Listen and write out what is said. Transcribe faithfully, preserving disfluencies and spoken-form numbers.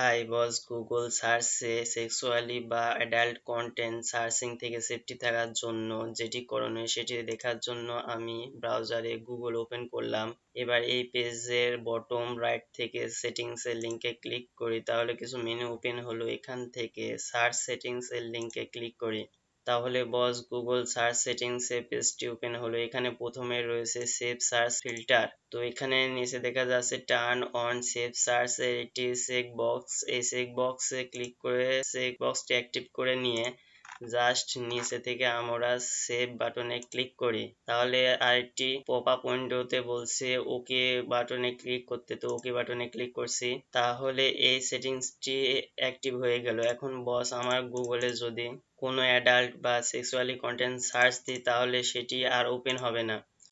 I was Google search से sexually बा adult content searching थे के safety थाकार जोन्नो जेटी कोरोने शेटी देखा जोन्नो आमी browser ए Google open कोल्लाम एबार ए page एर bottom right थे के settings ए link ए click कोरी ताहले किसु menu open होलो एखान थे के search settings ए link ए click कोरी ताहले बस Google search settings ए page टी open होलो एखाने पोथोमे रोए से save search filter तो এখানে নিচে দেখা যাচ্ছে turn on safe search এর একটি চেক বক্স এই চেক বক্সে ক্লিক করে চেক বক্সটি অ্যাক্টিভ করে নিয়ে জাস্ট নিচে থেকে আমরা সেভ বাটনে ক্লিক করি তাহলে আরেকটি পপআপ উইন্ডোতে বলছে ওকে বাটনে ক্লিক করতে তো ওকে বাটনে ক্লিক করছি তাহলে এই সেটিংসটি অ্যাক্টিভ হয়ে গেল এখন বস আমার গুগলে যদি কোনো অ্যাডাল্ট বা সেক্সুয়ালি কন্টেন্ট সার্চ দিই তাহলে সেটি আর ওপেন হবে না